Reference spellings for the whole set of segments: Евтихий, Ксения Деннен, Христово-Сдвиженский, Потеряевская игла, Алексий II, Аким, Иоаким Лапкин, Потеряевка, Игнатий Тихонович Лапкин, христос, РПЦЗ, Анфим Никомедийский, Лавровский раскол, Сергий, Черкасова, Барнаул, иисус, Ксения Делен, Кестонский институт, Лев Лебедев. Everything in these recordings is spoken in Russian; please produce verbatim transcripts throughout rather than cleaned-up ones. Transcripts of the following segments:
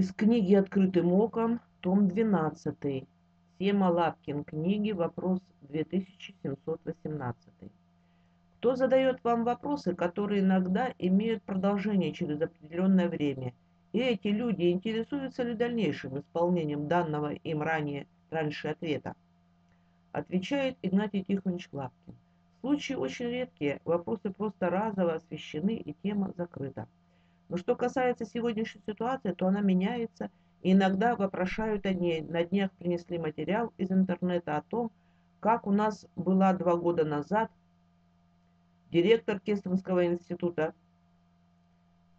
Из книги «Открытым оком», том двенадцатый. Тема Лапкин книги, вопрос две тысячи семьсот восемнадцать. Кто задает вам вопросы, которые иногда имеют продолжение через определенное время? И эти люди интересуются ли дальнейшим исполнением данного им ранее раньше ответа? Отвечает Игнатий Тихонович Лапкин. Случаи очень редкие, вопросы просто разово освещены и тема закрыта. Но что касается сегодняшней ситуации, то она меняется. И иногда вопрошают о ней. На днях принесли материал из интернета о том, как у нас была два года назад директор Кестонского института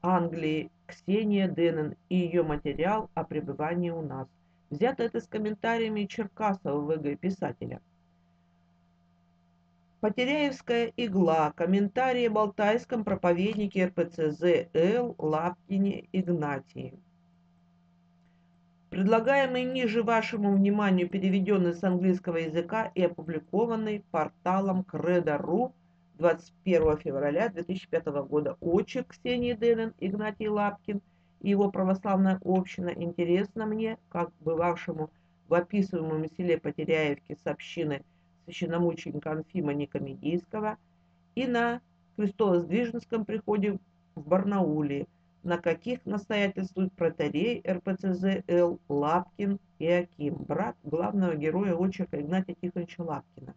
Англии Ксения Деннен и ее материал о пребывании у нас. Взято это с комментариями Черкасова ВГ писателя. Потеряевская игла. Комментарии о Балтайском проповеднике РПЦЗ Л. Лапкине Игнатии. Предлагаемый ниже вашему вниманию переведенный с английского языка и опубликованный порталом кредо точка ру двадцать первого февраля две тысячи пятого года очерк Ксении Делен Игнатий Лапкин и его православная община интересно мне, как бывавшему в описываемом селе Потеряевке с общины священномученика Анфима Никомедийского и на Христово-Сдвиженском приходе в Барнауле, на каких настоятельствует протоиерей РПЦЗ Л. Лапкин и Аким, брат главного героя очерка Игнатия Тихоновича Лапкина.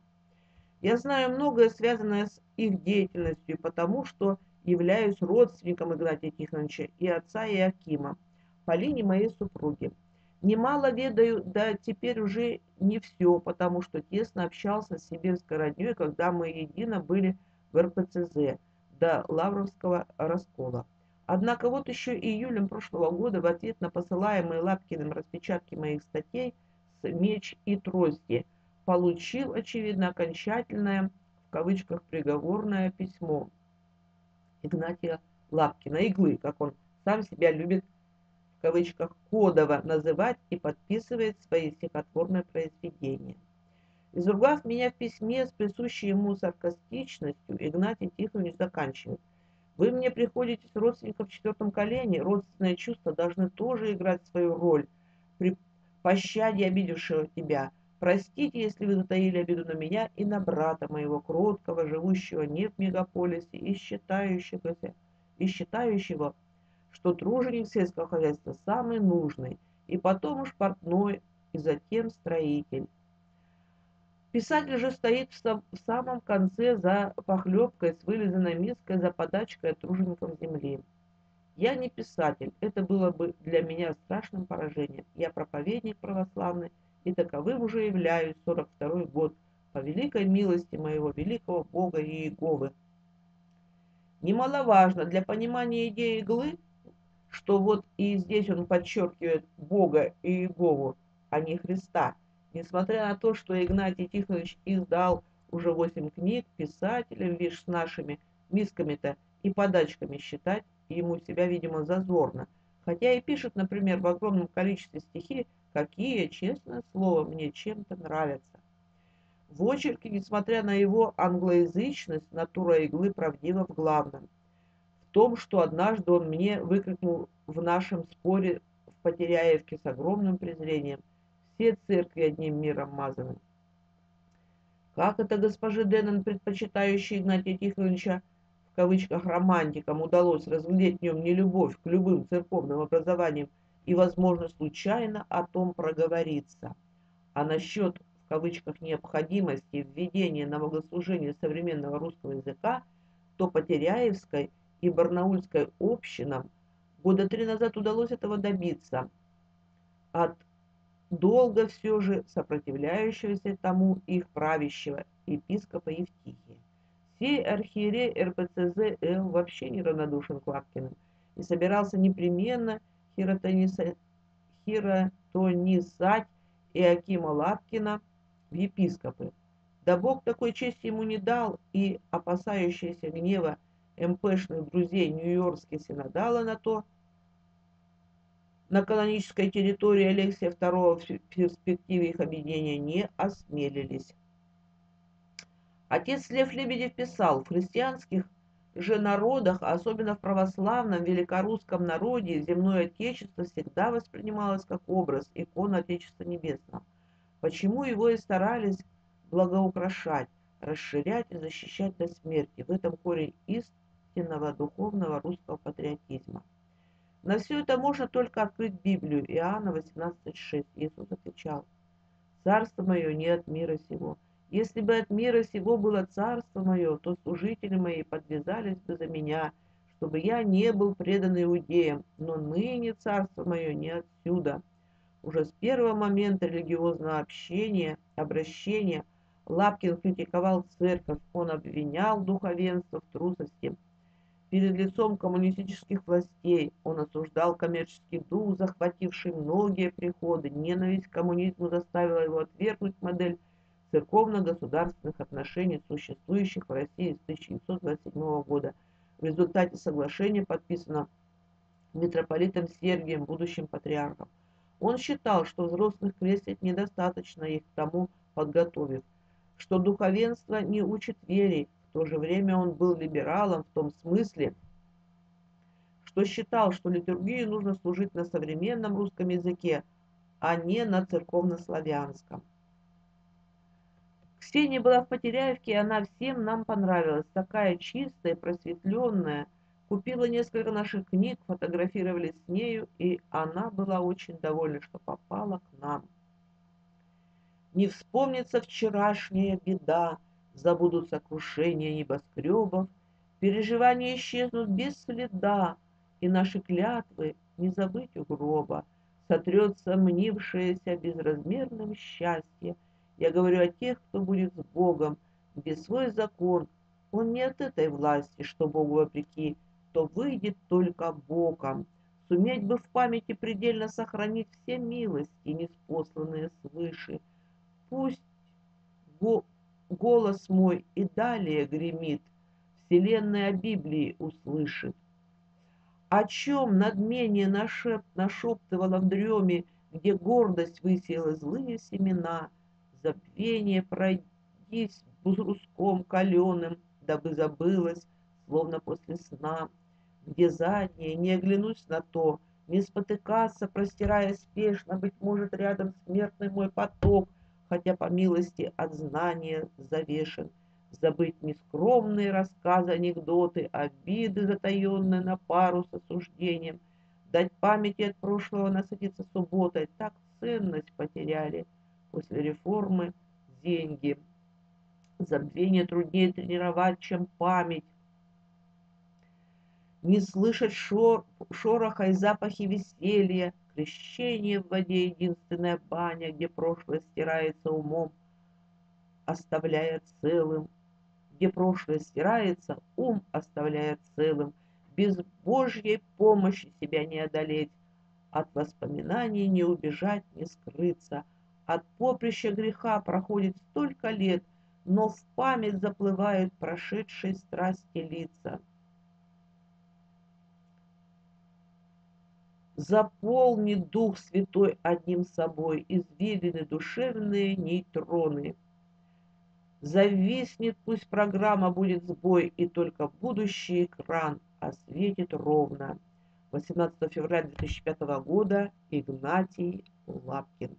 Я знаю многое, связанное с их деятельностью, потому что являюсь родственником Игнатия Тихоновича и отца, и Акима, по линии моей супруги. Немало ведаю, да теперь уже не все, потому что тесно общался с сибирской родней, когда мы едино были в РПЦЗ до Лавровского раскола. Однако вот еще июлем прошлого года в ответ на посылаемые Лапкиным распечатки моих статей с «Меч и трости» получил, очевидно, окончательное, в кавычках, приговорное письмо Игнатия Лапкина, иглы, как он сам себя любит, в кавычках, кодово называть и подписывает свои стихотворные произведения. Изругав меня в письме с присущей ему саркастичностью, Игнатий Тихонович заканчивает. Вы мне приходитесь родственником в четвертом колене, родственные чувства должны тоже играть свою роль при пощаде обидевшего тебя. Простите, если вы затаили обиду на меня и на брата моего, кроткого, живущего не в мегаполисе и считающего, и считающего, что труженик сельского хозяйства самый нужный, и потом уж портной, и затем строитель. Писатель же стоит в самом конце за похлебкой с вылизанной миской, за подачкой от тружеников земли. Я не писатель, это было бы для меня страшным поражением. Я проповедник православный, и таковым уже являюсь сорок второй год, по великой милости моего великого Бога Иеговы. Немаловажно для понимания идеи иглы, что вот и здесь он подчеркивает Бога Иегову, а не Христа. Несмотря на то, что Игнатий Тихонович издал уже восемь книг, писателям, лишь с нашими мисками-то и подачками считать ему себя, видимо, зазорно. Хотя и пишет, например, в огромном количестве стихи, какие, честное слово, мне чем-то нравятся. В очерке, несмотря на его англоязычность, натура иглы правдива в главном. В том, что однажды он мне выкрикнул в нашем споре в Потеряевке с огромным презрением: все церкви одним миром мазаны. Как это госпоже Деннен, предпочитающей Игнатия Тихоновича, в кавычках, романтикам, удалось разглядеть в нем нелюбовь к любым церковным образованиям и, возможно, случайно о том проговориться? А насчет, в кавычках, необходимости введения на богослужение современного русского языка, то Потеряевской и Барнаульской общинам года три назад удалось этого добиться от долго все же сопротивляющегося тому их правящего епископа Евтихия. Сей архиерей РПЦЗ Л. вообще неравнодушен к Лапкиным и собирался непременно хиротонисать Иоакима Лапкина в епископы. Да Бог такой чести ему не дал, и опасающиеся гнева МПшных друзей Нью-Йоркские синодала на то, на канонической территории Алексия второго в перспективе их объединения не осмелились. Отец Лев Лебедев писал: в христианских же народах, особенно в православном великорусском народе, земное Отечество всегда воспринималось как образ икон Отечества Небесного, почему его и старались благоукрашать, расширять и защищать до смерти. В этом корень истинного духовного русского патриотизма. На все это можно только открыть Библию. Иоанна восемнадцать шесть. Иисус отвечал: «Царство мое не от мира сего. Если бы от мира сего было царство мое, то служители мои подвязались бы за меня, чтобы я не был предан иудеям. Но ныне царство мое не отсюда». Уже с первого момента религиозного общения, обращения Лапкин критиковал церковь, он обвинял духовенство в трусости. Перед лицом коммунистических властей он осуждал коммерческий дух, захвативший многие приходы. Ненависть к коммунизму заставила его отвергнуть модель церковно-государственных отношений, существующих в России с тысяча девятьсот двадцать седьмого года. В результате соглашения, подписано митрополитом Сергием, будущим патриархом. Он считал, что взрослых крестить недостаточно, их к тому подготовив, что духовенство не учит вере. В то же время он был либералом в том смысле, что считал, что литургии нужно служить на современном русском языке, а не на церковнославянском. Ксения была в Потеряевке, и она всем нам понравилась. Такая чистая, просветленная. Купила несколько наших книг, фотографировались с нею, и она была очень довольна, что попала к нам. Не вспомнится вчерашняя беда, забудут сокрушения небоскребов, переживания исчезнут без следа, и наши клятвы не забыть у гроба. Сотрется мнившееся безразмерным счастье. Я говорю о тех, кто будет с Богом, где свой закон. Он не от этой власти, что Богу вопреки, то выйдет только боком. Суметь бы в памяти предельно сохранить все милости, неспосланные свыше. Пусть Бог голос мой и далее гремит, вселенная Библии услышит. О чем надмение нашеп, нашептывала в дреме, где гордость высеяла злые семена, забвение пройдись бруском каленым, дабы забылось, словно после сна, где заднее, не оглянусь на то, не спотыкаться, простирая спешно, быть может, рядом смертный мой поток, хотя по милости от знания завешен, забыть нескромные рассказы, анекдоты, обиды, затаенные на пару с осуждением, дать памяти от прошлого насытиться субботой, так ценность потеряли после реформы деньги. Забвение труднее тренировать, чем память. Не слышать шор, шороха и запахи веселья, крещение в воде, единственная баня, где прошлое стирается умом, оставляя целым. Где прошлое стирается, ум оставляя целым. Без Божьей помощи себя не одолеть. От воспоминаний не убежать, не скрыться. От поприща греха проходит столько лет, но в память заплывают прошедшие страсти лица. Заполни Дух Святой одним собой, извилины душевные нейтроны. Зависнет, пусть программа будет сбой, и только будущий экран осветит ровно. восемнадцатого февраля две тысячи пятого года. Игнатий Лапкин.